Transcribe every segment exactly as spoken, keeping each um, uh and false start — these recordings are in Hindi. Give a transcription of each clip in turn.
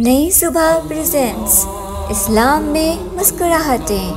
नई सुबह प्रेजेंट्स इस्लाम में मुस्कुराहटें।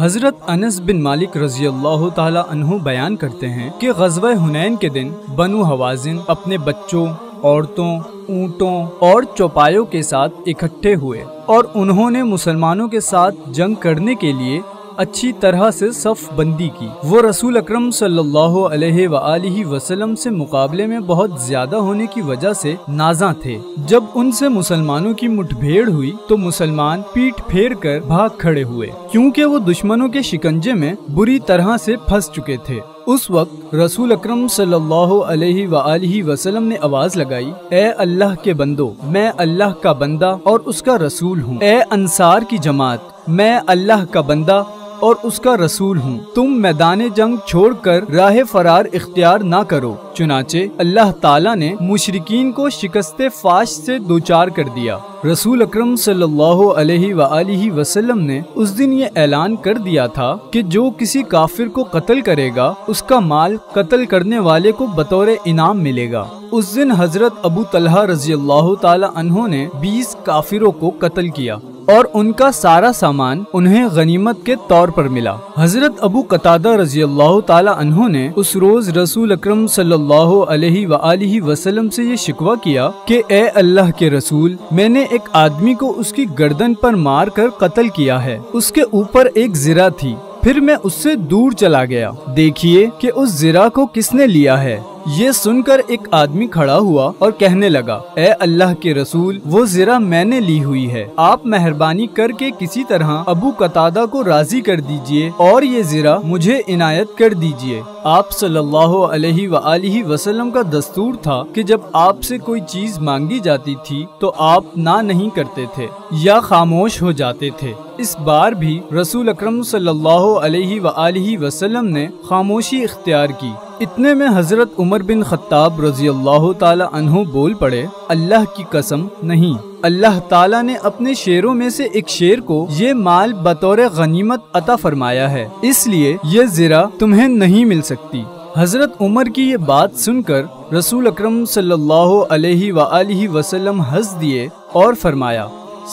हजरत अनस बिन मालिक रजी अल्लाह ताला अन्हु बयान करते हैं कि ग़ज़वा हुनैन के दिन बनु हवाजिन अपने बच्चों, औरतों, ऊँटों और चौपायों के साथ इकट्ठे हुए और उन्होंने मुसलमानों के साथ जंग करने के लिए अच्छी तरह से सफ बंदी की। वो रसूल अकरम सल्लल्लाहु अलैहि वालिहि वसल्लम से मुकाबले में बहुत ज्यादा होने की वजह से नाज़ा थे। जब उनसे मुसलमानों की मुठभेड़ हुई तो मुसलमान पीठ फेर कर भाग खड़े हुए क्योंकि वो दुश्मनों के शिकंजे में बुरी तरह से फंस चुके थे। उस वक्त रसूल अकरम सल्लल्लाहु अलैहि वालिहि वसल्लम ने आवाज़ लगाई, ए अल्लाह के बंदो, मैं अल्लाह का बंदा और उसका रसूल हूँ। ए अनसार की जमात, मैं अल्लाह का बंदा और उसका रसूल हूँ। तुम मैदान जंग छोड़कर राह फरार इख्तियार ना करो। चुनाचे अल्लाह ताला ने मुशरिकीन को शिकस्ते फाश से दोचार कर दिया। रसूल अकरम सल्लल्लाहु अलैहि वालिहि वसल्लम ने उस दिन ये ऐलान कर दिया था कि जो किसी काफिर को कत्ल करेगा उसका माल कत्ल करने वाले को बतौर इनाम मिलेगा। उस दिन हजरत अबू तल्ला रजी अल्लाह ताला अन्हों ने बीस काफिरों को कत्ल किया और उनका सारा सामान उन्हें गनीमत के तौर पर मिला। हजरत अबू कतादा रजी अल्लाह ताला अन्हों ने उस रोज रसूल अकरम सल्लल्लाहु अलैहि वालिहि वसल्लम से ये शिकवा किया कि ए अल्लाह के रसूल, मैंने एक आदमी को उसकी गर्दन पर मार कर कत्ल किया है। उसके ऊपर एक जिरा थी, फिर मैं उससे दूर चला गया। देखिए कि उस जिरा को किसने लिया है। ये सुनकर एक आदमी खड़ा हुआ और कहने लगा, ए अल्लाह के रसूल, वो जिरा मैंने ली हुई है। आप मेहरबानी करके किसी तरह अबू कतादा को राजी कर दीजिए और ये जिरा मुझे इनायत कर दीजिए। आप सल्लल्लाहु अलैहि वालिहि वसल्लम का दस्तूर था कि जब आपसे कोई चीज मांगी जाती थी तो आप ना नहीं करते थे या खामोश हो जाते थे। इस बार भी रसूल अकरम सल्लल्लाहु अलैहि वालिहि वसल्लम ने खामोशी इख्तियार की। इतने में हजरत उमर बिन खत्ताब रजी अल्लाह ताला अन्हु बोल पड़े, अल्लाह की कसम, नहीं, अल्लाह ताला ने अपने शेरों में से एक शेर को ये माल बतौर गनीमत अता फरमाया है, इसलिए ये जिरा तुम्हें नहीं मिल सकती। हजरत उमर की ये बात सुनकर रसूल अकरम सल्लल्लाहु अलैहि वालिहि वसल्लम हंस दिए और फरमाया,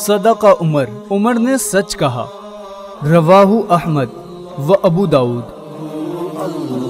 सदाका उमर, उमर ने सच कहा। रवाहु अहमद व अबू दाऊद।